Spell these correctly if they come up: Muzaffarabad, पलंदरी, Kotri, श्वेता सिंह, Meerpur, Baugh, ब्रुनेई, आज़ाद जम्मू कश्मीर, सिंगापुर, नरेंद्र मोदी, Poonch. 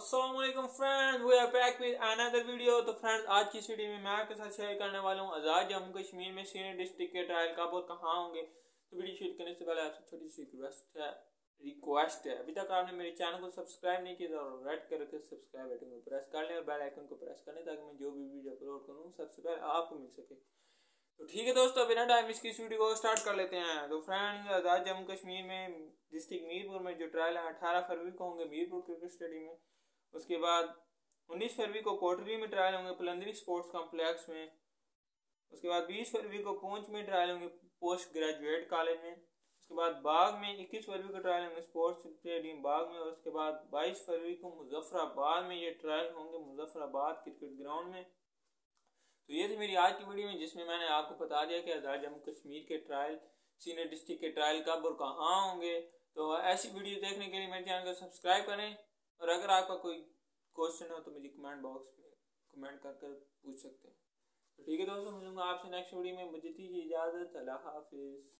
अस्सलाम वालेकुम friends, we are back with another video. तो फ्रेंड्स, आज की वीडियो में मैं आपके साथ शेयर करने वाला हूँ आज़ाद जम्मू कश्मीर में सीनियर डिस्ट्रिक्ट के ट्रायल कब और कहाँ होंगे। तो वीडियो शुरू करने से पहले आपसे छोटी सी रिक्वेस्ट है, अभी तक आपने मेरे चैनल को सब्सक्राइब नहीं किया और रेड करके सब्सक्राइब बटन को प्रेस कर लें और बेल आइकन को प्रेस कर लें ताकि मैं जो भी वीडियो अपलोड करूँ सबसे पहले आपको मिल सके। तो ठीक है दोस्तों, बिना टाइम इसकी वीडियो को स्टार्ट कर लेते हैं। तो फ्रेंड्स, आज़ाद जम्मू कश्मीर में डिस्ट्रिक्ट मीरपुर में जो ट्रायल है 18 फरवरी को होंगे मीरपुर क्रिकेट स्टेडियम में। उसके बाद 19 फरवरी को कोटरी में ट्रायल होंगे पलंदरी स्पोर्ट्स कॉम्प्लेक्स में। उसके बाद 20 फरवरी को पूंछ में ट्रायल होंगे पोस्ट ग्रेजुएट कॉलेज में। उसके बाद बाग में 21 फरवरी को ट्रायल होंगे स्पोर्ट्स स्टेडियम बाग में। और उसके बाद 22 फरवरी को मुजफ्फराबाद में ये ट्रायल होंगे मुजफ्फराबाद क्रिकेट ग्राउंड में। तो ये थी मेरी आज की वीडियो में, जिसमें मैंने आपको बता दिया कि आज़ाद जम्मू कश्मीर के ट्रायल, सीनियर डिस्ट्रिक्ट के ट्रायल कब और कहाँ होंगे। तो ऐसी वीडियो देखने के लिए मेरे चैनल को सब्सक्राइब करें और अगर आपका कोई क्वेश्चन हो तो मुझे कमेंट बॉक्स में कमेंट करके पूछ सकते हैं। तो ठीक है दोस्तों, मिलूंगा आपसे नेक्स्ट वीडियो में। मुझे दीजिए इजाज़त, अल्लाह हाफिज़।